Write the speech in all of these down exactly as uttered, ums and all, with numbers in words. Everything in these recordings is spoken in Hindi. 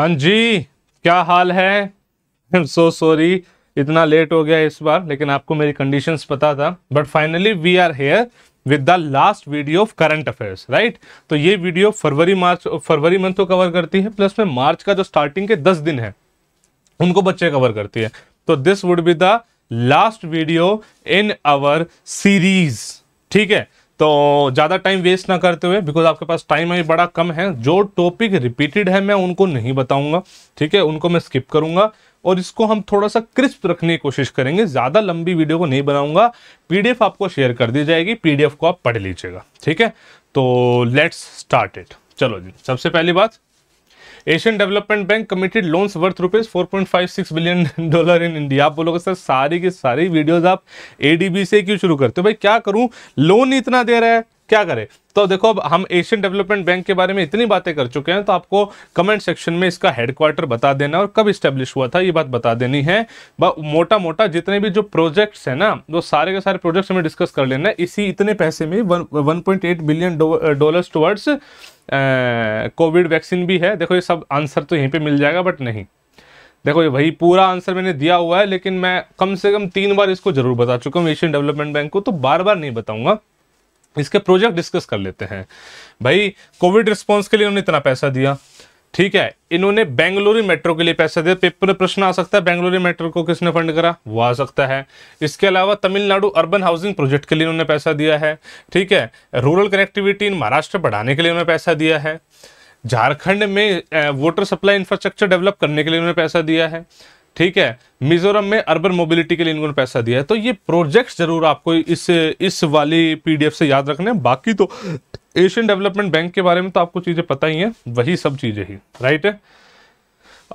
हाँ जी, क्या हाल है? आई एम सो सॉरी इतना लेट हो गया इस बार, लेकिन आपको मेरी कंडीशंस पता था। But finally we are here with the last video of current affairs, right. तो ये वीडियो फरवरी मार्च फरवरी मंथ को कवर करती है, प्लस में मार्च का जो स्टार्टिंग के दस दिन है उनको बच्चे कवर करती है। तो this would be the last video in our series, ठीक है। तो ज़्यादा टाइम वेस्ट ना करते हुए, बिकॉज आपके पास टाइम अभी बड़ा कम है, जो टॉपिक रिपीटेड है मैं उनको नहीं बताऊंगा, ठीक है, उनको मैं स्किप करूंगा और इसको हम थोड़ा सा क्रिस्प रखने की कोशिश करेंगे। ज़्यादा लंबी वीडियो को नहीं बनाऊंगा। पीडीएफ आपको शेयर कर दी जाएगी, पीडीएफ को आप पढ़ लीजिएगा, ठीक है। तो लेट्स स्टार्ट इट। चलो जी, सबसे पहली बात, Asian development bank committed loans worth rupees four point five six billion dollar in India. आप बोलोगे सर सारी की सारी वीडियोस आप एडीबी से क्यों शुरू करते हो? भाई क्या करूं, लोन इतना दे रहा है, क्या करें? तो देखो, अब हम एशियन डेवलपमेंट बैंक के बारे में इतनी बातें कर चुके हैं, तो आपको कमेंट सेक्शन में इसका हेडक्वार्टर बता देना और कब इस्टेब्लिश हुआ था ये बात बता देनी है। मोटा मोटा जितने भी जो प्रोजेक्ट्स हैं ना, वो सारे के सारे प्रोजेक्ट्स हमें डिस्कस कर लेना है। इसी इतने पैसे में one point eight billion dollars towards covid vaccine भी है। देखो, ये सब आंसर तो यहीं पर मिल जाएगा, बट नहीं, देखो ये भाई पूरा आंसर मैंने दिया हुआ है, लेकिन मैं कम से कम तीन बार इसको जरूर बता चुका हूँ एशियन डेवलपमेंट बैंक को, तो बार बार नहीं बताऊँगा। इसके प्रोजेक्ट डिस्कस कर लेते हैं। भाई कोविड रिस्पांस के लिए उन्होंने इतना पैसा दिया, ठीक है। इन्होंने बेंगलुरु मेट्रो के लिए पैसा दिया। पेपर में प्रश्न आ सकता है बेंगलुरु मेट्रो को किसने फंड करा, वो आ सकता है। इसके अलावा तमिलनाडु अर्बन हाउसिंग प्रोजेक्ट के लिए उन्होंने पैसा दिया है, ठीक है। रूरल कनेक्टिविटी इन महाराष्ट्र बढ़ाने के लिए उन्होंने पैसा दिया है। झारखंड में वाटर सप्लाई इंफ्रास्ट्रक्चर डेवलप करने के लिए उन्होंने पैसा दिया है, ठीक है। मिजोरम में अर्बन मोबिलिटी के लिए इनको पैसा दिया है। तो ये प्रोजेक्ट्स जरूर आपको इस इस वाली पीडीएफ से याद रखने हैं। बाकी तो एशियन डेवलपमेंट बैंक के बारे में तो आपको चीज़ें पता ही हैं, वही सब चीज़ें ही, राइट है।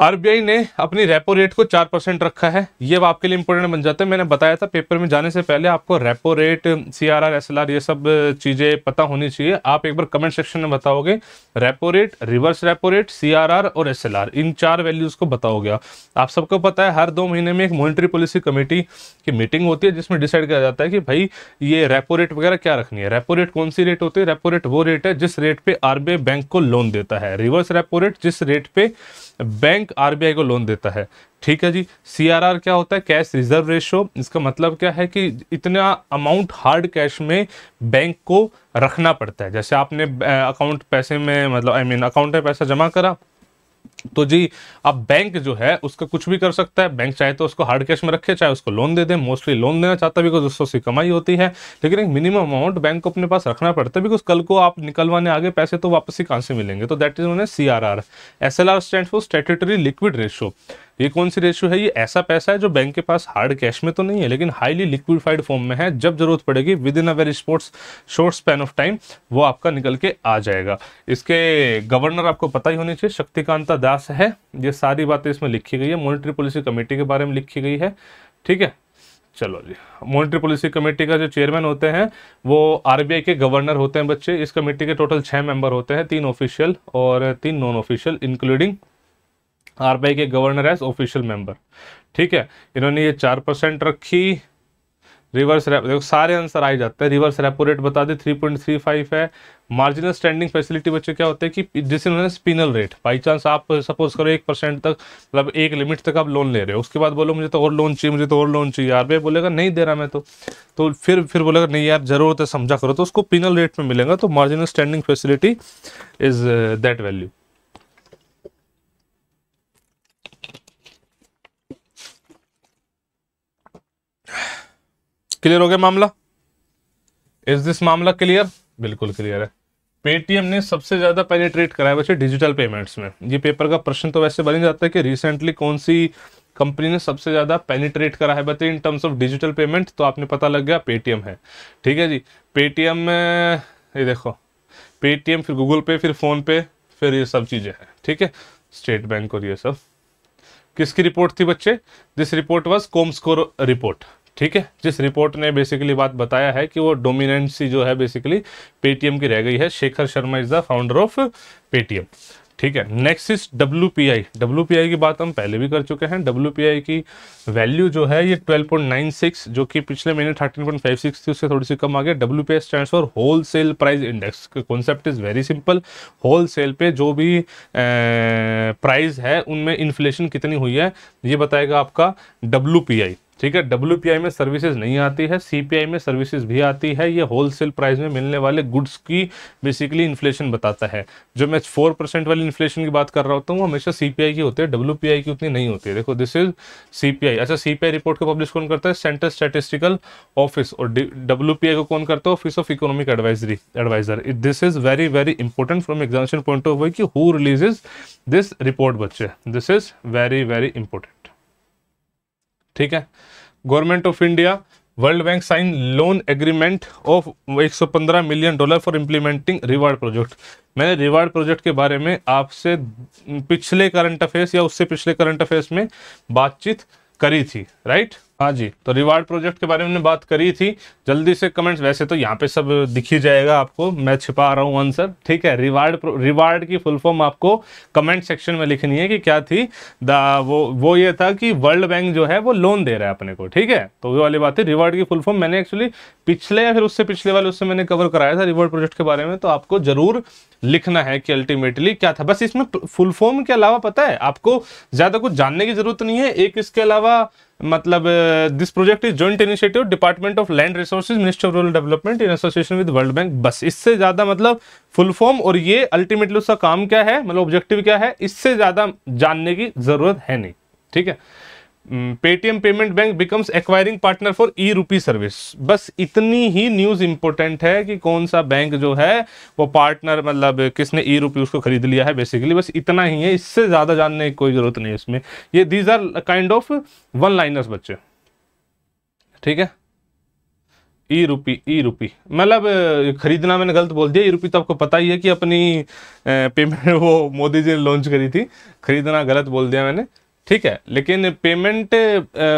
आरबीआई ने अपनी रेपो रेट को चार परसेंट रखा है। ये आपके लिए इंपॉर्टेंट बन जाता है। मैंने बताया था पेपर में जाने से पहले आपको रेपो रेट, सीआरआर, एसएलआर ये सब चीज़ें पता होनी चाहिए। आप एक बार कमेंट सेक्शन में बताओगे repo rate, reverse repo rate, CRR और एसएलआर, इन चार वैल्यूज़ को बताओगे। आप सबको पता है हर दो महीने में एक मॉनिटरी पॉलिसी कमेटी की मीटिंग होती है, जिसमें डिसाइड किया जाता है कि भाई ये रेपो रेट वगैरह क्या रखनी है। रेपो रेट कौन सी रेट होती है? रेपो रेट वो रेट है जिस रेट पर आरबीआई बैंक को लोन देता है। रिवर्स रेपो रेट जिस रेट पर बैंक आरबीआई को लोन देता है, ठीक है जी। सीआरआर क्या होता है? Cash reserve ratio. इसका मतलब क्या है कि इतना अमाउंट हार्ड कैश में बैंक को रखना पड़ता है। जैसे आपने अकाउंट पैसे में, मतलब आई मीन अकाउंट में पैसा जमा करा, तो जी अब बैंक जो है उसका कुछ भी कर सकता है। बैंक चाहे तो उसको हार्ड कैश में रखे, चाहे उसको लोन दे दे। मोस्टली लोन देना चाहता है बिकॉज उससे उसकी कमाई होती है, लेकिन एक मिनिमम अमाउंट बैंक को अपने पास रखना पड़ता है बिकॉज कल को आप निकलवाने आगे पैसे तो वापस ही कहाँ से मिलेंगे। तो दैट इज उन्होंने C R R. S L R stand for statutory liquid ratio. ये कौन सी रेशो है? ये ऐसा पैसा है जो बैंक के पास हार्ड कैश में तो नहीं है, लेकिन हाईली लिक्विफाइड फॉर्म में है। जब जरूरत पड़ेगी within a very sports short span of time वो आपका निकल के आ जाएगा। इसके गवर्नर आपको पता ही होनी चाहिए, शक्तिकांता दास है। ये सारी बातें इसमें लिखी गई है, मॉनिटरी पॉलिसी कमेटी के बारे में लिखी गई है, ठीक है। चलो जी, मॉनिटरी पॉलिसी कमेटी का जो चेयरमैन होते हैं वो आरबीआई के गवर्नर होते हैं बच्चे। इस कमेटी के टोटल छः मेंबर होते हैं, तीन ऑफिशियल और तीन नॉन ऑफिशियल, इंक्लूडिंग आरबीआई के गवर्नर एज ऑफिशियल मेंबर, ठीक है। इन्होंने ये चार परसेंट रखी। रिवर्स रेपो, देखो सारे आंसर आ जाते हैं। रिवर्स रेपो रेट बता दें थ्री पॉइंट थ्री फाइव है। मार्जिनल स्टैंडिंग फैसिलिटी बच्चे क्या होते हैं कि जिसे उन्होंने स्पिनल रेट, बाई चांस आप सपोज करो एक परसेंट तक, मतलब एक लिमिट तक आप लोन ले रहे हो, उसके बाद बोलो मुझे तो और लोन चाहिए, मुझे तो और लोन चाहिए, आरबीआई बोलेगा नहीं दे रहा मैं तो तो फिर फिर बोलेगा नहीं यार जरूरत है, समझा करो, तो उसको पिनल रेट में मिलेगा। तो marginal standing facility is that value. Clear हो गया मामला? इज दिस मामला क्लियर? बिल्कुल क्लियर है। पेटीएम ने सबसे ज्यादा पेनिट्रेट करा है बच्चे डिजिटल पेमेंट्स में। ये पेपर का प्रश्न तो वैसे बन जाता है कि रिसेंटली कौन सी कंपनी ने सबसे ज्यादा पेनिट्रेट करा है बच्चे in terms of digital payment. तो आपने पता लग गया पेटीएम है, ठीक है जी। पेटीएम में ये देखो, पेटीएम, फिर गूगल पे, फिर फोनपे, फिर ये सब चीजें हैं, ठीक है, स्टेट बैंक और ये सब। किसकी रिपोर्ट थी बच्चे? This report was comScore report, ठीक है, जिस रिपोर्ट ने बेसिकली बात बताया है कि वो डोमिनेंसी जो है बेसिकली पेटीएम की रह गई है। Shekhar Sharma is the founder of Paytm, ठीक है। Next is W P I. W P I की बात हम पहले भी कर चुके हैं। डब्ल्यू पी आई की वैल्यू जो है ये ट्वेल्व पॉइंट नाइन सिक्स जो कि पिछले महीने थर्टीन पॉइंट फाइव सिक्स थी, उससे थोड़ी सी कम आ गया। W P I stands for wholesale price index. Concept is very simple, wholesale पे जो भी प्राइस है उनमें इन्फ्लेशन कितनी हुई है ये बताएगा आपका डब्ल्यू पी आई, ठीक है। डब्ल्यू पी आई में सर्विसेज नहीं आती है, सी पी आई में सर्विसेज भी आती है। ये होलसेल प्राइस में मिलने वाले गुड्स की बेसिकली इन्फ्लेशन बताता है। जो मैं फोर परसेंट वाली इन्फ्लेशन की बात कर रहा होता हूँ वो हमेशा सी पी आई की होती है, डब्ल्यू पी आई की उतनी नहीं होती है। देखो this is C P I. अच्छा, सी पी आई रिपोर्ट को पब्लिश कौन करता है? Central statistical office. और डब्ल्यू पी आई को कौन करता है? Office of economic advisory adviser. This is very very important from examination point of view कि हु रिलीजेज दिस रिपोर्ट बच्चे। This is very very important, ठीक है। Government of India world bank sign loan agreement of एक सौ पंद्रह million dollar for implementing reward project. मैंने रिवार्ड प्रोजेक्ट के बारे में आपसे पिछले करंट अफेयर्स या उससे पिछले करंट अफेयर्स में बातचीत करी थी, राइट? हाँ जी, तो रिवार्ड प्रोजेक्ट के बारे में हमने बात करी थी। जल्दी से कमेंट्स, वैसे तो यहाँ पे सब दिख ही जाएगा आपको, मैं छिपा रहा हूँ आंसर, ठीक है। रिवार्ड रिवार्ड की फुल फॉर्म आपको कमेंट सेक्शन में लिखनी है कि क्या थी। द वो वो ये था कि वर्ल्ड बैंक जो है वो लोन दे रहा है अपने को, ठीक है। तो वो वाली बात थी। रिवार्ड की फुल फॉर्म मैंने एक्चुअली पिछले या फिर उससे पिछले वाले उससे मैंने कवर कराया था रिवार्ड प्रोजेक्ट के बारे में। तो आपको जरूर लिखना है कि अल्टीमेटली क्या था। बस इसमें फुल फॉर्म के अलावा पता है आपको ज़्यादा कुछ जानने की जरूरत नहीं है। एक इसके अलावा मतलब this project is joint initiative department of land resources ministry of rural development in association with world bank. बस इससे ज़्यादा मतलब फुल फॉर्म और ये अल्टीमेटली उसका काम क्या है, मतलब ऑब्जेक्टिव क्या है, इससे ज़्यादा जानने की जरूरत है नहीं, ठीक है। Paytm payment bank becomes acquiring partner for e rupee service. बस इतनी ही न्यूज़ इंपॉर्टेंट है कि कौन सा बैंक जो है वो पार्टनर, मतलब किसने ई रूपी उसको खरीद लिया है, बेसिकली बस इतना ही है। इससे ज़्यादा जानने की कोई ज़रूरत नहीं है इसमें। ये these are kind of one liners बच्चे, ठीक है। ई रूपी ई रूपी मतलब खरीदना मैंने गलत बोल दिया। ई रूपी तो आपको पता ही है कि अपनी पेमेंट वो मोदी जी ने लॉन्च करी थी, खरीदना गलत बोल दिया मैंने, ठीक है। लेकिन payment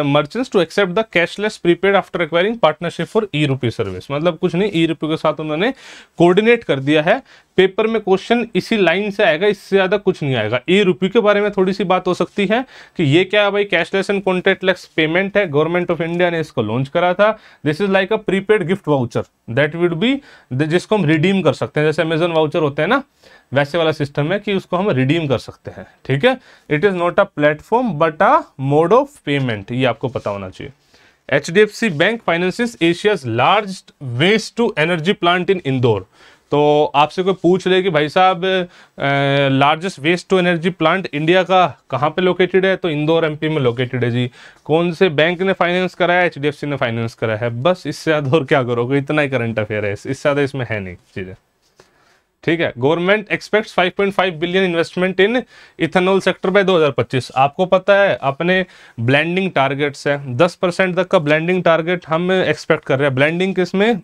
merchants to accept the cashless prepaid after acquiring partnership for e rupee service. मतलब कुछ नहीं, ई रूपी के साथ उन्होंने कोऑर्डिनेट कर दिया है। पेपर में क्वेश्चन इसी लाइन से आएगा, इससे ज़्यादा कुछ नहीं आएगा। ई रूपी के बारे में थोड़ी सी बात हो सकती है कि ये क्या है भाई, कैशलेस एंड कॉन्टैक्टलेस पेमेंट है। गवर्नमेंट ऑफ इंडिया ने इसको लॉन्च करा था। This is like a prepaid gift voucher that would be, जिसको हम रिडीम कर सकते हैं, जैसे अमेजन वाउचर होते हैं ना, वैसे वाला सिस्टम है कि उसको हम रिडीम कर सकते हैं, ठीक है। It is not a platform but a mode of payment, ये आपको पता होना चाहिए। H D F C bank finances Asia's largest waste to energy plant in Indore. तो आपसे कोई पूछ ले कि भाई साहब largest waste to energy plant India का कहाँ पे लोकेटेड है, तो इंदौर एमपी में लोकेटेड है जी। कौन से बैंक ने फाइनेंस करा है? एच डी एफ सी ने फाइनेंस करा है। बस इससे ज़्यादा और क्या करोगे, इतना ही करंट अफेयर है, इससे ज़्यादा इसमें है नहीं चीज़ें, ठीक है। Government expects five point five billion investment in ethanol sector by दो हज़ार पच्चीस। आपको पता है अपने ब्लेंडिंग टारगेट्स हैं, टेन परसेंट तक का ब्लेंडिंग टारगेट हम एक्सपेक्ट कर रहे हैं। ब्लेंडिंग किसमें?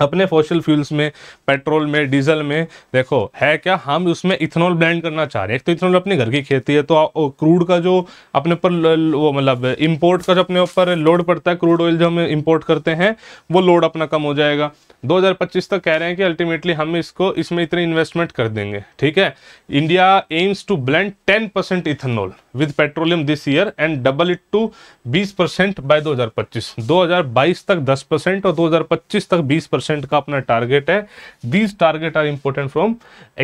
अपने फॉसिल फ्यूल्स में, पेट्रोल में, डीजल में। देखो है क्या, हम उसमें इथेनॉल ब्लेंड करना चाह रहे हैं। एक तो इथेनॉल अपनी घर की खेती है, तो क्रूड का जो अपने ऊपर वो मतलब इंपोर्ट का जो अपने ऊपर लोड पड़ता है, क्रूड ऑयल जो हम इंपोर्ट करते हैं, वो लोड अपना कम हो जाएगा। दो हज़ार पच्चीस तक कह रहे हैं कि अल्टीमेटली हम इसको इसमें इतनी इन्वेस्टमेंट कर देंगे, ठीक है। India aims to blend ten percent ethanol with petroleum this year and double it to बीस परसेंट बाई दो हज़ार पच्चीस। दो हज़ार बाईस तक दस परसेंट और दो हज़ार पच्चीस तक बीस परसेंट का अपना टारगेट है। These target are important from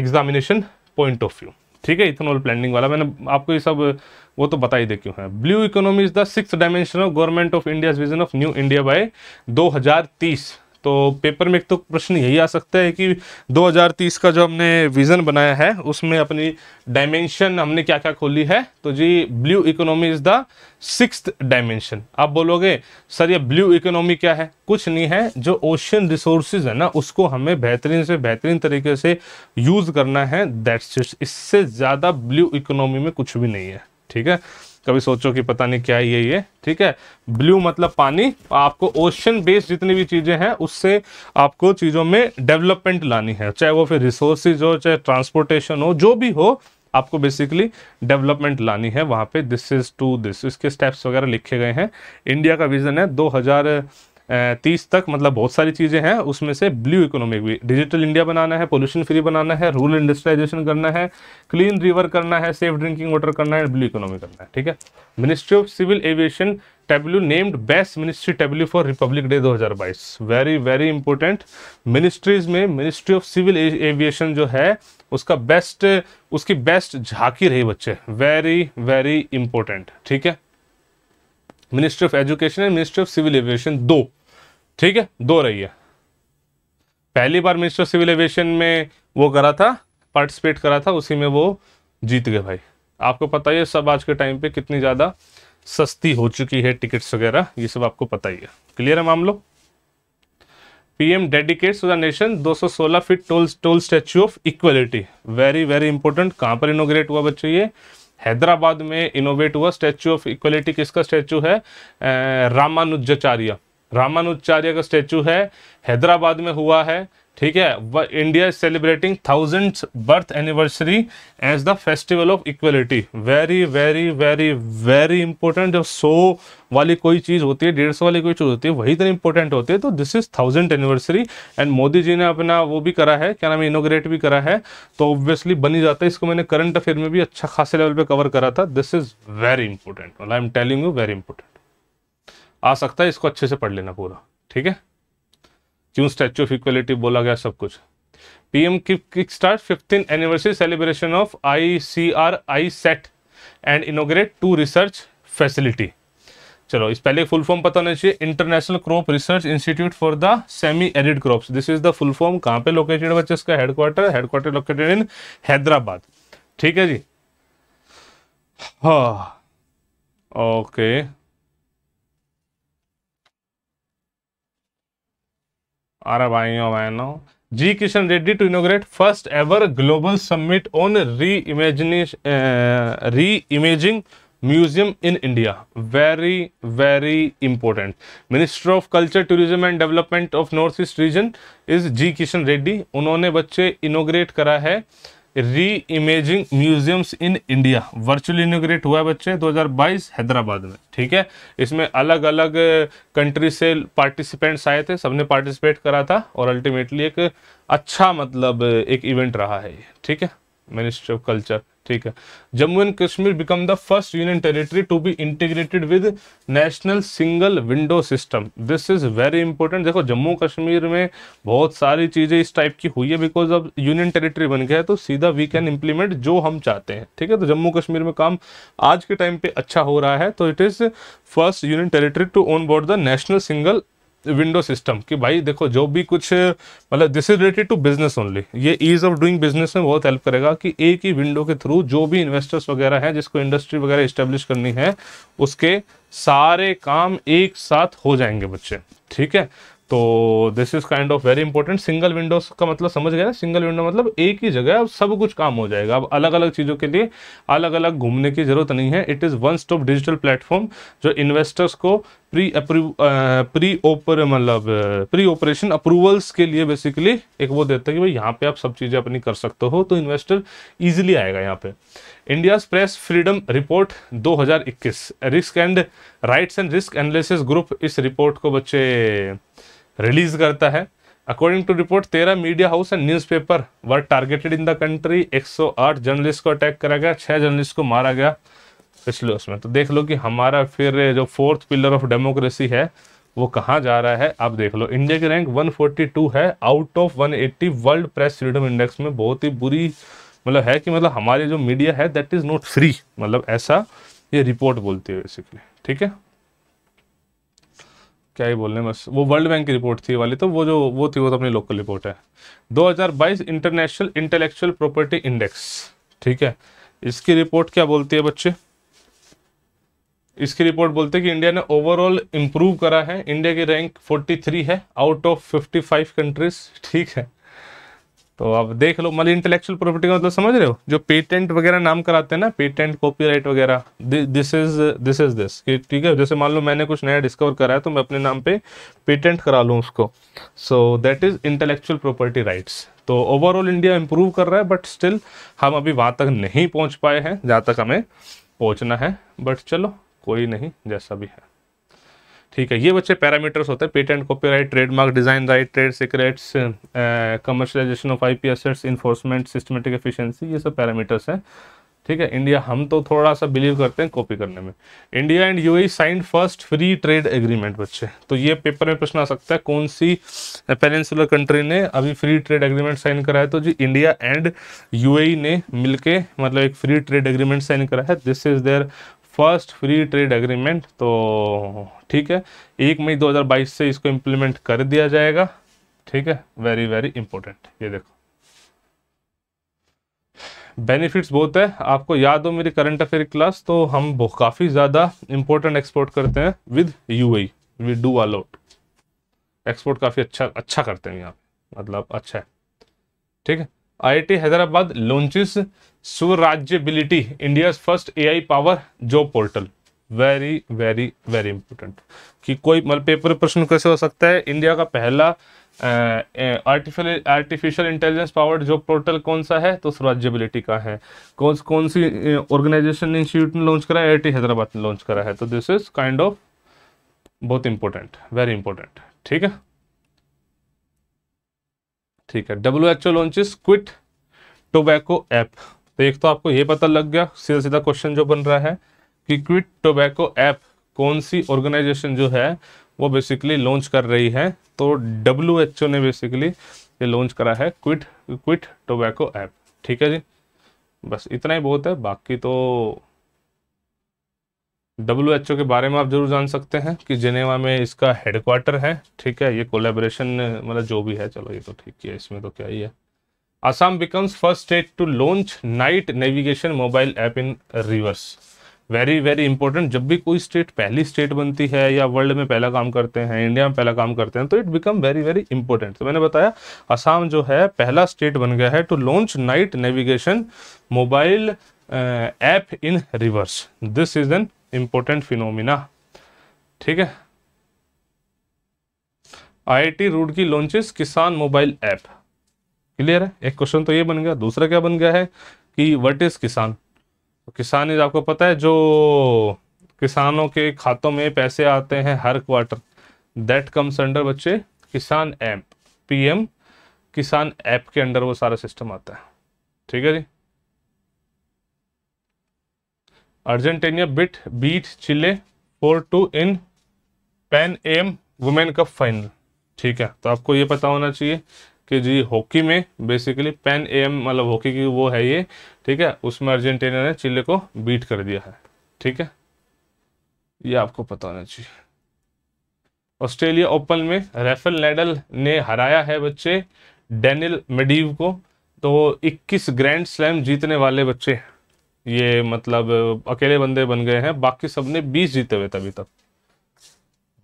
examination point of view, ठीक है। इथेनॉल प्लानिंग वाला मैंने आपको ये सब वो तो बता ही दे क्यों है। Blue economy is the sixth dimension of government of India vision of new India by दो हज़ार तीस। तो पेपर में एक तो प्रश्न यही आ सकता है कि दो हज़ार तीस का जो हमने विज़न बनाया है उसमें अपनी डायमेंशन हमने क्या क्या खोली है। तो जी blue economy is the sixth dimension. आप बोलोगे सर ये ब्लू इकोनॉमी क्या है? कुछ नहीं है, जो ओशियन रिसोर्सेज है ना उसको हमें बेहतरीन से बेहतरीन तरीके से यूज़ करना है, दैट्स इट। इससे ज़्यादा ब्लू इकोनॉमी में कुछ भी नहीं है, ठीक है। कभी सोचो कि पता नहीं क्या है ये ये ठीक है। ब्लू मतलब पानी, आपको ओशन बेस्ड जितनी भी चीज़ें हैं उससे आपको चीज़ों में डेवलपमेंट लानी है, चाहे वो फिर रिसोर्सेज हो, चाहे ट्रांसपोर्टेशन हो, जो भी हो, आपको बेसिकली डेवलपमेंट लानी है वहाँ पे। दिस इज टू दिस, इसके स्टेप्स वगैरह लिखे गए हैं। इंडिया का विजन है दो हज़ार तीस तक, मतलब बहुत सारी चीज़ें हैं। उसमें से ब्लू इकोनॉमिक भी, डिजिटल इंडिया बनाना है, पोल्यूशन फ्री बनाना है, रूरल इंडस्ट्रियलाइजेशन करना है, क्लीन रिवर करना है, सेफ ड्रिंकिंग वाटर करना है, ब्लू इकोनॉमी करना है। ठीक है, ministry of civil aviation tableau named best ministry tableau for Republic day दो हज़ार बाईस। वेरी वेरी इंपॉर्टेंट, मिनिस्ट्रीज में मिनिस्ट्री ऑफ सिविल एविएशन जो है उसका बेस्ट, उसकी बेस्ट झांकी रही बच्चे, वेरी वेरी इंपॉर्टेंट। ठीक है, ministry of education and ministry of civil aviation दो, ठीक है, दो रही है। पहली बार मिनिस्ट्री ऑफ सिविल एविएशन में वो करा था, पार्टिसिपेट करा था, उसी में वो जीत गए भाई। आपको पता ही है सब आज के टाइम पे कितनी ज़्यादा सस्ती हो चुकी है टिकट्स वगैरह, ये सब आपको पता ही है। क्लियर है मामलो। PM dedicates to the nation दो सौ सोलह feet tall tall statue of equality, very very important. कहाँ पर इनोग्रेट हुआ बच्चों? ये हैदराबाद में इनोवेट हुआ। स्टैच्यू ऑफ इक्वलिटी किसका स्टैच्यू है? रामानुजाचार्य, रामानुजाचार्य का स्टैच्यू है, हैदराबाद में हुआ है। ठीक है, व India is celebrating thousands birth anniversary as the festival of equality. Very very very very important. जब सौ वाली कोई चीज़ होती है, डेढ़ सौ वाली कोई चीज़ होती है, वही तरह इंपॉर्टेंट होती है। तो this is thousand anniversary and Modi ji ने अपना वो भी करा है, क्या नाम है, इनोग्रेट भी करा है। तो ऑब्वियसली बनी जाता है। इसको मैंने करंट अफेयर में भी अच्छा खासे लेवल पर कवर करा था। This is very important, I am telling you, very important. आ सकता है, इसको अच्छे से पढ़ लेना पूरा। ठीक है, क्यों स्टैच्यू ऑफ इक्वलिटी बोला गया, सब कुछ। पीएम की kick start fifteen anniversary celebration of ICRISAT and inaugurate to research facility. चलो, इस पहले फुल फॉर्म पता होना चाहिए, international crop research institute for the semi arid crops, this is the full form. कहाँ पे लोकेटेड बच्चे इसका headquarter? Headquarter located in Hyderabad. ठीक है जी, हाँ, ओके। अरे भाइयों बहनों, G Kishan Reddy to inaugurate first ever global summit on re imagination re imaging museum in India, very very important. Minister of culture tourism and development of north east region is G Kishan Reddy. उन्होंने बच्चे इनोग्रेट करा है री imaging museums in India, virtually inaugurate हुआ है बच्चे दो हज़ार बाईस हैदराबाद में। ठीक है, इसमें अलग अलग कंट्री से पार्टिसिपेंट्स आए थे, सबने पार्टिसिपेट करा था और अल्टीमेटली एक अच्छा, मतलब एक इवेंट रहा है ये। ठीक है, मिनिस्ट्री ऑफ कल्चर। ठीक है, Jammu and Kashmir become the first union territory to be integrated with national single window system, this is very important. देखो, जम्मू कश्मीर में बहुत सारी चीज़ें इस टाइप की हुई है, बिकॉज अब यूनियन टेरिटरी बन गया है तो सीधा वी कैन इम्प्लीमेंट जो हम चाहते हैं। ठीक है, तो जम्मू कश्मीर में काम आज के टाइम पे अच्छा हो रहा है। तो it is first union territory to on board the national single window system. कि भाई देखो, जो भी कुछ, मतलब this is related to business only, ये ईज ऑफ डूइंग बिजनेस में बहुत हेल्प करेगा कि एक ही विंडो के थ्रू जो भी इन्वेस्टर्स वगैरह हैं, जिसको इंडस्ट्री वगैरह इस्टेब्लिश करनी है, उसके सारे काम एक साथ हो जाएंगे बच्चे। ठीक है, तो this is kind of very important. Single windows का मतलब समझ गए ना, सिंगल विंडो मतलब एक ही जगह अब सब कुछ काम हो जाएगा। अब अलग अलग चीज़ों के लिए अलग अलग घूमने की जरूरत नहीं है। It is one stop digital platform जो इन्वेस्टर्स को प्री अप्रूव प्री ओपर मतलब प्री ऑपरेशन अप्रूवल्स के लिए बेसिकली एक वो देता है कि भाई यहाँ पे आप सब चीज़ें अपनी कर सकते हो, तो इन्वेस्टर ईजिली आएगा यहाँ पे। इंडियाज प्रेस फ्रीडम रिपोर्ट दो हज़ार इक्कीस, risk and rights and risk analysis group इस रिपोर्ट को बच्चे रिलीज करता है। अकॉर्डिंग टू रिपोर्ट तेरह media house and newspaper were targeted in the country, एक सौ आठ जर्नलिस्ट को अटैक करा गया, छः जर्नलिस्ट को मारा गया पिछले उसमें। तो देख लो कि हमारा फिर जो फोर्थ पिलर ऑफ डेमोक्रेसी है वो कहाँ जा रहा है। आप देख लो, इंडिया की रैंक एक सौ बयालीस है आउट ऑफ एक सौ अस्सी वर्ल्ड प्रेस फ्रीडम इंडेक्स में। बहुत ही बुरी मतलब है कि मतलब हमारे जो मीडिया है दैट इज़ नॉट फ्री, मतलब ऐसा ये रिपोर्ट बोलती है बेसिकली। ठीक है, क्या ही बोलने, बस वो वर्ल्ड बैंक की रिपोर्ट थी वाली, तो वो जो वो थी वो तो अपनी लोकल रिपोर्ट है। दो हज़ार बाईस इंटरनेशनल इंटेलेक्चुअल प्रॉपर्टी इंडेक्स, ठीक है, इसकी रिपोर्ट क्या बोलती है बच्चे? इसकी रिपोर्ट बोलते हैं कि इंडिया ने ओवरऑल इम्प्रूव करा है। इंडिया की रैंक तैंतालीस है आउट ऑफ पचपन कंट्रीज। ठीक है, तो आप देख लो, मतलब इंटेलेक्चुअल प्रॉपर्टी का मतलब समझ रहे हो, जो पेटेंट वगैरह नाम कराते हैं ना, पेटेंट, कॉपीराइट वगैरह, this is this is this. ठीक है, जैसे मान लो मैंने कुछ नया डिस्कवर करा है तो मैं अपने नाम पे पेटेंट करा लूँ उसको, so that is intellectual property rights. तो ओवरऑल इंडिया इम्प्रूव कर रहा है, बट स्टिल हम अभी वहाँ तक नहीं पहुँच पाए हैं जहाँ तक हमें पहुँचना है, बट चलो कोई नहीं, जैसा भी है। ठीक है, ये बच्चे पैरामीटर्स होते हैं patent, copyright, trademark, design right, trade secrets, commercialisation of IP assets, enforcement, systematic efficiency, ये सब पैरामीटर्स हैं। ठीक है, इंडिया हम तो थोड़ा सा बिलीव करते हैं कॉपी करने में। India and UAE sign first free trade agreement बच्चे, तो ये पेपर में प्रश्न आ सकता है कौन सी पेनिनसुलर कंट्री ने अभी फ्री ट्रेड एग्रीमेंट साइन करा है, तो जी इंडिया एंड यूएई ने मिलके मतलब एक फ्री ट्रेड एग्रीमेंट साइन करा है। This is their first free trade agreement. तो ठीक है, एक मई दो हजार बाईस से इसको इम्प्लीमेंट कर दिया जाएगा। ठीक है, वेरी वेरी इंपॉर्टेंट। ये देखो बेनिफिट्स बहुत है, आपको याद हो मेरी करंट अफेयर क्लास, तो हम काफ़ी ज़्यादा इम्पोर्टेंट एक्सपोर्ट करते हैं with UAE, we do a lot export काफ़ी अच्छा अच्छा करते हैं यहाँ पे, मतलब अच्छा है। ठीक है, IIT Hyderabad launches Swarajability, India first AI power job portal. Very very very important कि कोई मतलब पेपर प्रश्न कैसे हो सकता है। इंडिया का पहला artificial artificial intelligence powered job portal कौन सा है, तो स्वराज्यबिलिटी का है। कौन कौन सी ऑर्गेनाइजेशन इंस्टीट्यूट ने लॉन्च करा है, आईआईटी हैदराबाद ने लॉन्च करा है। तो दिस इज काइंड ऑफ बहुत इंपॉर्टेंट, वेरी इंपॉर्टेंट। ठीक है, ठीक है, W H O launches quit tobacco app. तो एक तो आपको ये पता लग गया, सीधा सीधा क्वेश्चन जो बन रहा है कि क्विट टोबैको ऐप कौन सी ऑर्गेनाइजेशन जो है वो बेसिकली लॉन्च कर रही है, तो डब्ल्यू एच ओ ने बेसिकली ये लॉन्च करा है क्विट क्विट टोबैको ऐप। ठीक है जी, बस इतना ही बहुत है, बाकी तो डब्ल्यू एच ओ के बारे में आप जरूर जान सकते हैं कि जिनेवा में इसका हेडक्वार्टर है। ठीक है, ये कोलैबोरेशन मतलब जो भी है, चलो ये तो ठीक है, इसमें तो क्या ही है। Assam becomes first state to launch night navigation mobile app in rivers. Very very important, जब भी कोई स्टेट पहली स्टेट बनती है या वर्ल्ड में पहला काम करते हैं, इंडिया में पहला काम करते हैं, तो it become very very important. तो मैंने बताया असम जो है पहला स्टेट बन गया है to launch night navigation mobile app in rivers. This is an important phenomena. ठीक है, IIT Roorkee launches Kisan mobile app. Clear है, एक क्वेश्चन तो ये बन गया। दूसरा क्या बन गया है कि व्हाट इज किसान। किसान इज आपको पता है जो किसानों के खातों में पैसे आते हैं हर क्वार्टर, दैट कम्स अंडर बच्चे Kisan app, PM Kisan app के अंडर वो सारा सिस्टम आता है। ठीक है जी, Argentina beat beat Chile four two in Pan Am women cup final. ठीक है, तो आपको ये पता होना चाहिए कि जी हॉकी में बेसिकली पैन एम मतलब हॉकी की वो है ये। ठीक है, उसमें अर्जेंटीना ने चिले को बीट कर दिया है। ठीक है, ये आपको पता होना चाहिए। ऑस्ट्रेलिया ओपन में राफेल नडाल ने हराया है बच्चे डैनियल मेडवेडेव को, तो इक्कीस ग्रैंड स्लैम जीतने वाले बच्चे ये मतलब अकेले बंदे बन गए हैं, बाकी सब ने बीस जीते हुए तभी तक,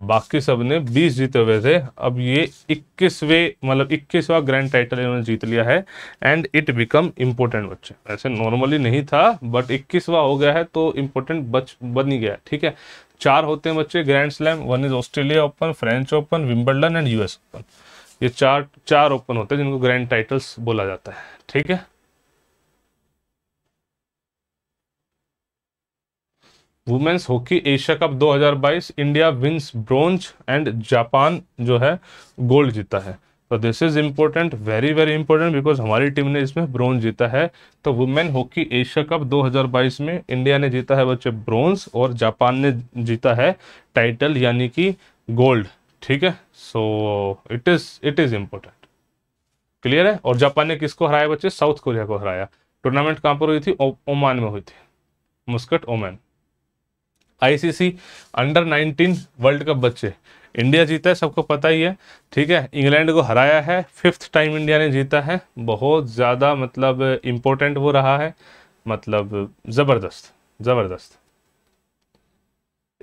बाकी सब ने बीस जीते हुए थे, अब ये इक्कीसवें मतलब इक्कीसवा ग्रैंड टाइटल इन्होंने जीत लिया है एंड इट बिकम इम्पोर्टेंट बच्चे। ऐसे नॉर्मली नहीं था बट इक्कीसवा हो गया है तो इम्पोर्टेंट बच बन ही गया। ठीक है, चार होते हैं बच्चे grand slam, one is Australia Open, French Open, Wimbledon and US Open. ये चार चार ओपन होते हैं जिनको ग्रैंड टाइटल्स बोला जाता है। ठीक है, वुमेन्स हॉकी एशिया कप दो हजार बाईस India wins bronze and Japan जो है गोल्ड जीता है। तो this is important, very very important, because हमारी टीम ने इसमें ब्रोंज जीता है। तो वुमेन हॉकी एशिया कप दो हजार बाईस में इंडिया ने जीता है बच्चे ब्रोंज और जापान ने जीता है टाइटल यानी कि गोल्ड। ठीक है, so it is it is important. Clear है, और जापान ने किसको हराया बच्चे, साउथ कोरिया को हराया। टूर्नामेंट कहाँ पर हुई थी, ओमान में हुई थी, Muscat Oman. ICC under nineteen world cup बच्चे इंडिया जीता है, सबको पता ही है। ठीक है, इंग्लैंड को हराया है, फिफ्थ टाइम इंडिया ने जीता है, बहुत ज़्यादा मतलब इम्पोर्टेंट वो रहा है, मतलब ज़बरदस्त ज़बरदस्त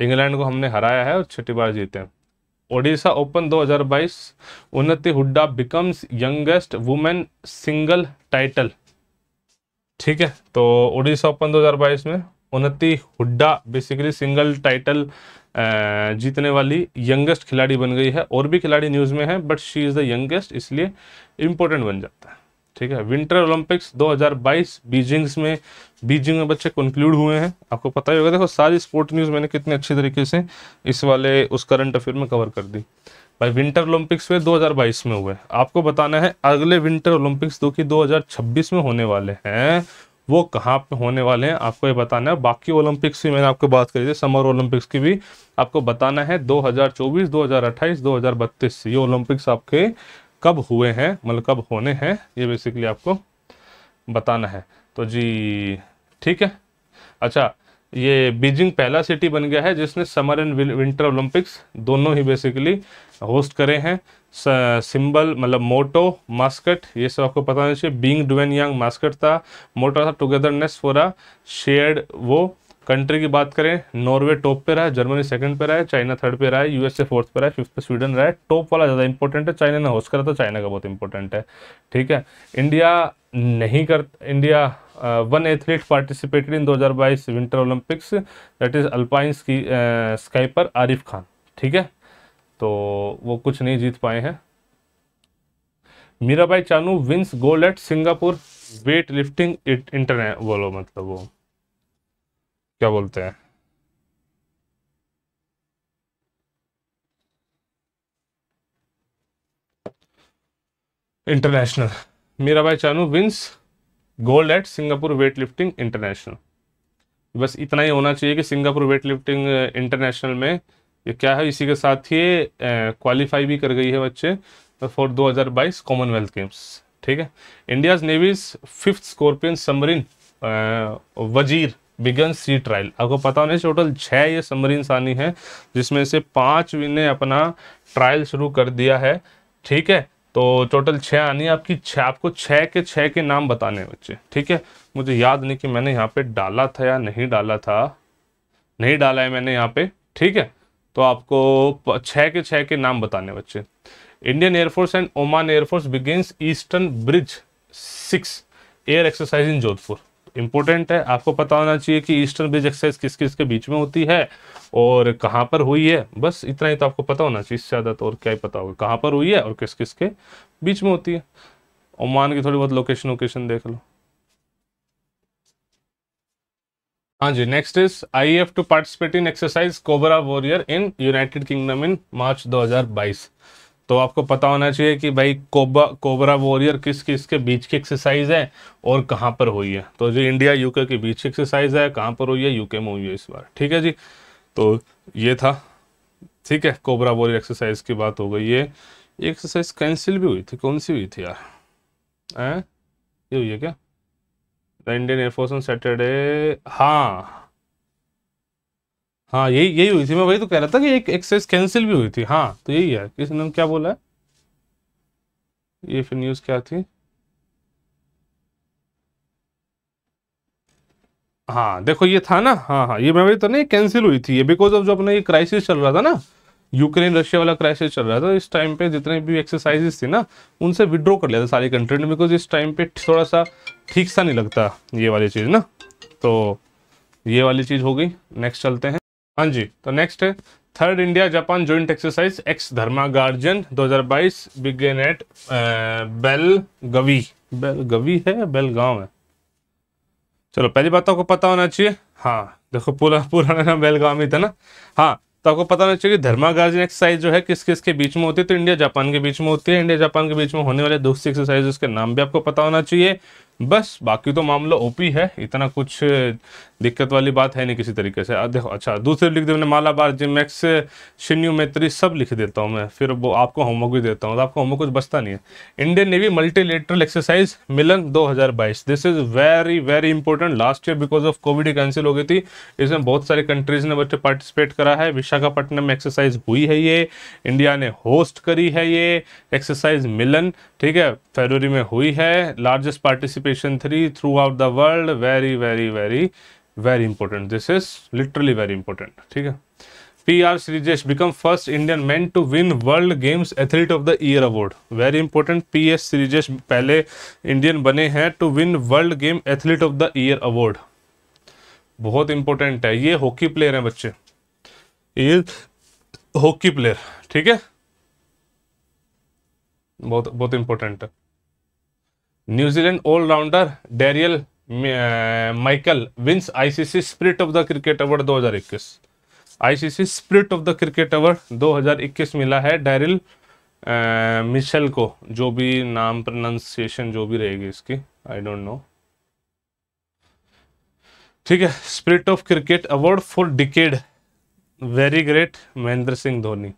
इंग्लैंड को हमने हराया है और छठी बार जीते हैं। ओडिशा ओपन दो हजार बाईस Unnati Hooda becomes youngest women single title. ठीक है, तो ओडिशा ओपन दो हजार बाईस में उन्नति हुड्डा बेसिकली सिंगल टाइटल जीतने वाली यंगेस्ट खिलाड़ी बन गई है। और भी खिलाड़ी न्यूज़ में है but she is the youngest, इसलिए इम्पोर्टेंट बन जाता है। ठीक है। विंटर ओलंपिक्स दो हज़ार बाईस बीजिंग में बीजिंग में बच्चे कंक्लूड हुए हैं, आपको पता ही होगा। देखो सारी स्पोर्ट न्यूज़ मैंने कितने अच्छे तरीके से इस वाले उस करंट अफेयर में कवर कर दी। भाई विंटर ओलंपिक्स वे दो हज़ार बाईस में हुए, आपको बताना है अगले विंटर ओलंपिक्स जो कि दो हज़ार छब्बीस में होने वाले हैं वो कहाँ पे होने वाले हैं, आपको ये बताना है। बाकी ओलंपिक्स की मैंने आपको बात करी थी, समर ओलंपिक्स की भी आपको बताना है। दो हज़ार चौबीस, दो हज़ार अट्ठाईस, दो हज़ार बत्तीस ये ओलंपिक्स आपके कब हुए हैं, मतलब कब होने हैं, ये बेसिकली आपको बताना है। तो जी ठीक है। अच्छा, ये बीजिंग पहला सिटी बन गया है जिसने समर एंड विंटर ओलंपिक्स दोनों ही बेसिकली होस्ट करे हैं। सिंबल मतलब मोटो, मास्कट, ये सब आपको पता होना चाहिए। बीइंग ड्यूएन यंग मास्कट था, मोटो था टुगेदरनेस फॉर अ शेयर्ड वो। कंट्री की बात करें, नॉर्वे टॉप पे रहा है, जर्मनी सेकंड पे रहा है, चाइना थर्ड पे रहा है, यूएसए फोर्थ पे रहा है, फिफ्थ पे स्वीडन रहा है। टॉप वाला ज़्यादा इंपॉर्टेंट है, चाइना ने होस्ट करा था, चाइना का बहुत इंपॉर्टेंट है, ठीक है। इंडिया नहीं कर India one athlete participated in दो हज़ार बाईस winter Olympics that is alpine ski ski पर आरिफ खान, ठीक है। तो वो कुछ नहीं जीत पाए हैं। Mirabai Chanu wins gold at Singapore weight lifting इंटरने बोलो मतलब वो क्या बोलते हैं, international. Mirabai Chanu wins gold at Singapore weight lifting international. बस इतना ही होना चाहिए कि सिंगापुर वेट लिफ्टिंग इंटरनेशनल में ये क्या है, इसी के साथ ये क्वालिफाई भी कर गई है बच्चे फॉर दो हज़ार बाईस कॉमनवेल्थ गेम्स, ठीक है। India's navy's fifth scorpion submarine वजीर बिगन सी ट्रायल, आपको पता होना चाहिए। टोटल छः ये सबमरीन्स आनी है जिसमें से पाँच ने अपना ट्रायल शुरू कर दिया है, ठीक है। तो टोटल छः आनी है आपकी, छः आपको छः के छः के नाम बताने हैं बच्चे, ठीक है। मुझे याद नहीं कि मैंने यहाँ पे डाला था या नहीं डाला था, नहीं डाला है मैंने यहाँ पे, ठीक है। तो आपको छः के छः के नाम बताने बच्चे। Indian air force and Oman air force begins eastern bridge six air exercise in Jodhpur, important है। आपको पता होना चाहिए कि ईस्टर्न ब्रिज एक्सरसाइज किस किस के बीच में होती है और कहाँ पर हुई है, बस इतना ही तो आपको पता होना चाहिए। इससे ज़्यादा तो और क्या ही पता होगा, कहाँ पर हुई है और किस किस के बीच में होती है। ओमान की थोड़ी बहुत लोकेशन वोकेशन देख लो। हाँ जी, next is I have to participate in exercise cobra warrior in United Kingdom in March दो हज़ार बाईस। तो आपको पता होना चाहिए कि भाई कोबा कोबरा वॉरियर किस किस के बीच की एक्सरसाइज है और कहाँ पर हुई है। तो जो इंडिया यूके के बीच एक्सरसाइज है, कहाँ पर हुई है, यूके में हुई है इस बार, ठीक है जी। तो ये था, ठीक है, कोबरा वॉरियर एक्सरसाइज की बात हो गई। ये एक्सरसाइज कैंसिल भी हुई थी, कौन सी हुई थी यार, हैं ये हुई है क्या, the Indian air force on Saturday, हाँ हाँ यही यही हुई थी। मैं वही तो कह रहा था कि एक एक्सरसाइज कैंसिल भी हुई थी, हाँ तो यही है। किसी ने क्या बोला है, ये फिर न्यूज़ क्या थी, हाँ देखो ये था ना, हाँ हाँ ये मैं वही तो नहीं, कैंसिल हुई थी ये बिकॉज ऑफ जो अपना ये क्राइसिस चल रहा था ना, यूक्रेन रशिया वाला क्राइसिस चल रहा था। इस टाइम पे जितने भी एक्सरसाइजेस थी ना उनसे विड्रॉ कर लिया था सारी कंट्री ने, बिकॉज इस टाइम पे थोड़ा सा ठीक सा नहीं लगता ये वाली चीज़ ना, तो ये वाली चीज़ हो गई। नेक्स्ट चलते हैं, हाँ जी। तो नेक्स्ट है third India Japan joint exercise ex Dharma guardian दो हज़ार बाईस बिगेन एट बेलगवी, बेलगवी है बेलगांव है। चलो पहली बात तो आपको पता होना चाहिए, हाँ देखो पूरा पुराना नाम बेलगांव ही था ना, हाँ तो आपको पता होना चाहिए कि धर्मा गार्जियन एक्सरसाइज जो है किस किस के बीच में होती है, तो इंडिया जापान के बीच में होती है। इंडिया जापान के बीच में होने वाले दूसरी एक्सरसाइज उसके नाम भी आपको पता होना चाहिए। बस बाकी तो मामला ओपी है, इतना कुछ दिक्कत वाली बात है नहीं किसी तरीके से। देखो अच्छा दूसरे लिख दे, मैंने मालाबार जिमैक्स शिन्यू मैत्री सब लिख देता हूँ मैं, फिर वो आपको होमवर्क भी देता हूँ तो आपको होमवर्क कुछ बचता नहीं है। Indian navy multilateral exercise Milan दो हज़ार बाईस, this is very very important. Last year because of Covid cancel हो गई थी, इसमें बहुत सारे कंट्रीज ने बच्चे पार्टिसिपेट करा है। विशाखापट्टनम में एक्सरसाइज हुई है, ये इंडिया ने होस्ट करी है ये एक्सरसाइज मिलन, ठीक है, फरवरी में हुई है। Largest participation three throughout the world, very very very very important, this is literally very important, ठीक है। P R Sreejesh become first Indian man to win world games athlete of the year award, very important. P S Sreejesh पहले इंडियन बने हैं to win world game athlete of the year award, बहुत इंपॉर्टेंट है। ये हॉकी प्लेयर हैं बच्चे, ये हॉकी प्लेयर, ठीक है, बहुत बहुत इंपॉर्टेंट है। New Zealand allrounder Daryl Michael wins ICC spirit of the cricket award दो हज़ार इक्कीस। ICC spirit of the cricket award दो हज़ार इक्कीस मिला है डैरिल मिशेल को, जो भी नाम प्रोनाउंसिएशन जो भी रहेगी इसकी आई डोंट नो। ठीक है, spirit of cricket award for decade very great Mahendra Singh Dhoni.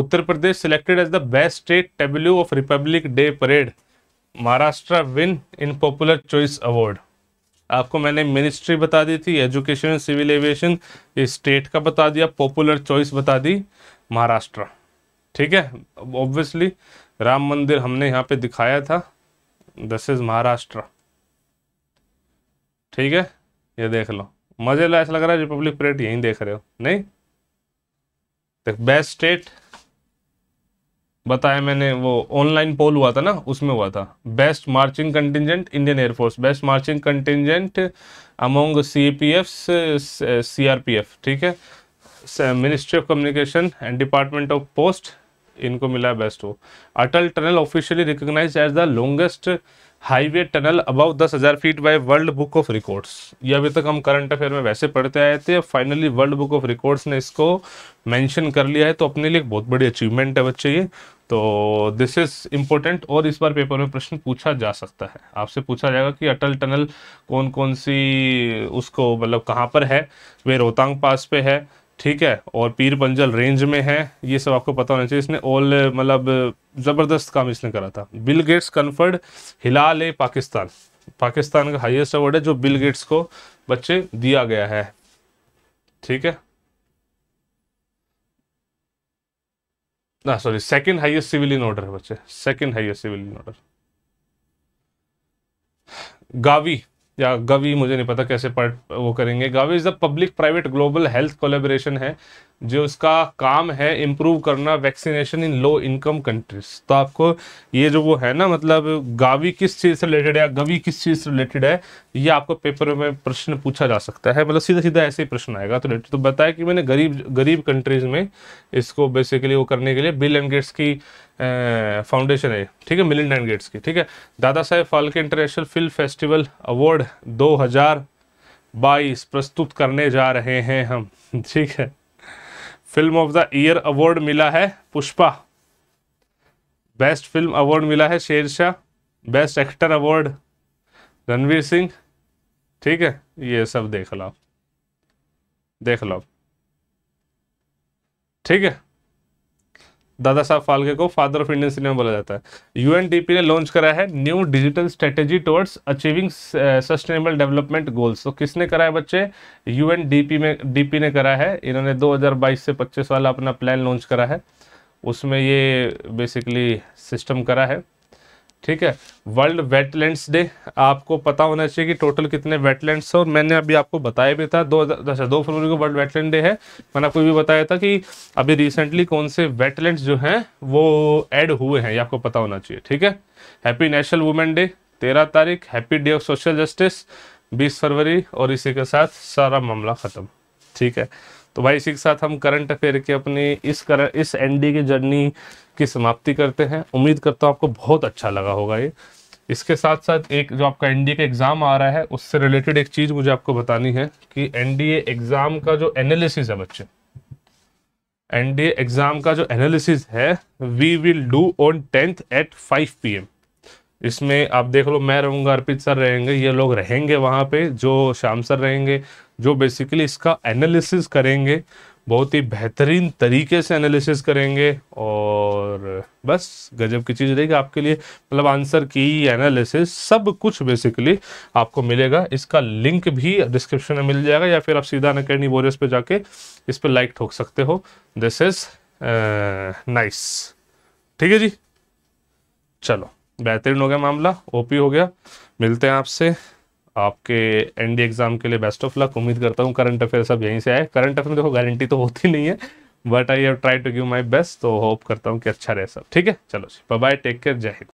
Uttar Pradesh selected as the best state tableau of Republic Day parade, Maharashtra win in popular choice award. आपको मैंने मिनिस्ट्री बता दी थी, एजुकेशन सिविल एविएशन स्टेट का बता दिया, पॉपुलर चॉइस बता दी महाराष्ट्र। ठीक है, ऑब्वियसली राम मंदिर हमने यहाँ पे दिखाया था, दिस इज महाराष्ट्र। ठीक है, ये देख लो, मजे लो, ऐसा लग रहा है रिपब्लिक परेड यहीं देख रहे हो। नहीं, देख बेस्ट स्टेट बताया मैंने, वो ऑनलाइन पोल हुआ था ना उसमें हुआ था। Best marching contingent Indian air force, best marching contingent among CPF CRPF. ठीक है, ministry of communication and department of post इनको मिला बेस्ट वो। Atal tunnel officially recognised as the longest highway tunnel above दस हज़ार feet by world book of records. ये अभी तक हम करंट अफेयर में वैसे पढ़ते आए थे, finally world book of records ने इसको मेंशन कर लिया है, तो अपने लिए एक बहुत बड़ी अचीवमेंट है बच्चे ये, तो दिस इज इम्पोर्टेंट। और इस बार पेपर में प्रश्न पूछा जा सकता है, आपसे पूछा जाएगा कि अटल टनल कौन कौन सी उसको मतलब कहाँ पर है, वे रोहतांग पास पे है। ठीक है, और पीर पंजल रेंज में है, ये सब आपको पता होना चाहिए। इसने ऑल मतलब ज़बरदस्त काम इसने करा था। बिल गेट्स कन्फर्ड हिलाल-ए पाकिस्तान, पाकिस्तान का हाईएस्ट अवार्ड है जो बिल गेट्स को बच्चे दिया गया है। ठीक है ना, sorry second highest civilian order है बच्चे, second highest civilian order. Gavi या गावी, मुझे नहीं पता कैसे पढ़ वो करेंगे। Gavi is the public private global health collaboration है, जो उसका काम है इम्प्रूव करना vaccination in low income countries. तो आपको ये जो वो है ना मतलब गावी किस चीज़ से रिलेटेड है या गावी किस चीज़ से रिलेटेड है, ये आपको पेपर में प्रश्न पूछा जा सकता है, मतलब सीधा सीधा ऐसे ही प्रश्न आएगा। तो रिलेटेड तो बताया कि मैंने गरीब गरीब कंट्रीज़ में इसको बेसिकली वो करने के लिए बिल एंड गेट्स की फाउंडेशन है। ठीक है, मिलिंडा एंड गेट्स की। ठीक है, Dada Saheb Phalke international film festival award दो हज़ार बाईस प्रस्तुत करने जा रहे हैं हम। ठीक है, film of the year award मिला है पुष्पा, बेस्ट फिल्म अवार्ड मिला है Shershaah, best actor award Ranveer Singh. ठीक है, ये सब देख लो, देख लो। ठीक है, दादा साहब फाल्के को फादर ऑफ इंडियन सिनेमा बोला जाता है। यूएनडीपी ने लॉन्च करा है new digital strategy towards achieving sustainable development goals. तो किसने करा है बच्चे, यूएनडीपी में डीपी ने करा है। इन्होंने दो हज़ार बाईस से पच्चीस वाला अपना प्लान लॉन्च करा है, उसमें ये बेसिकली सिस्टम करा है। ठीक है, वर्ल्ड वेटलैंड्स डे आपको पता होना चाहिए कि टोटल कितने वेटलैंड्स हैं, और मैंने अभी आपको बताया भी था दो अच्छा दो फरवरी को वर्ल्ड वेटलैंड डे है। मैंने आपको भी बताया था कि अभी रिसेंटली कौन से वेटलैंड्स जो हैं वो ऐड हुए हैं, ये आपको पता होना चाहिए। ठीक है, हैप्पी नेशनल वुमेन डे तेरह तारीख, happy day of social justice बीस फरवरी, और इसी के साथ सारा मामला ख़त्म। ठीक है, तो भाई इसी के साथ हम करंट अफेयर के अपने इस कर इस एनडी की जर्नी की समाप्ति करते हैं। उम्मीद करता हूँ आपको बहुत अच्छा लगा होगा ये। इसके साथ साथ एक जो आपका एनडीए का एग्ज़ाम आ रहा है उससे रिलेटेड एक चीज़ मुझे आपको बतानी है कि एनडीए एग्ज़ाम का जो एनालिसिस है बच्चे, एनडीए एग्ज़ाम का जो एनालिसिस है we will do on tenth at five P M. इसमें आप देख लो, मैं रहूँगा, अर्पित सर रहेंगे, ये लोग रहेंगे वहाँ पे, जो शाम सर रहेंगे, जो बेसिकली इसका एनालिसिस करेंगे, बहुत ही बेहतरीन तरीके से एनालिसिस करेंगे, और बस गजब की चीज़ रहेगी आपके लिए। मतलब आंसर की एनालिसिस सब कुछ बेसिकली आपको मिलेगा। इसका लिंक भी डिस्क्रिप्शन में मिल जाएगा, या फिर आप सीधा अनअकैडमी वॉरियर्स पे जाके इस पर लाइक ठोक सकते हो। This is nice. ठीक है जी, चलो बेहतरीन हो गया मामला, ओपी हो गया। मिलते हैं आपसे आपके एनडी एग्जाम के लिए, बेस्ट ऑफ लक। उम्मीद करता हूँ करंट अफेयर सब यहीं से आए। करंट अफेयर में देखो गारंटी तो होती नहीं है, but I have tried to give my best, तो होप करता हूँ कि अच्छा रहे सब। ठीक है, चलो जी, बाय बाय, टेक केयर, जय हिंद।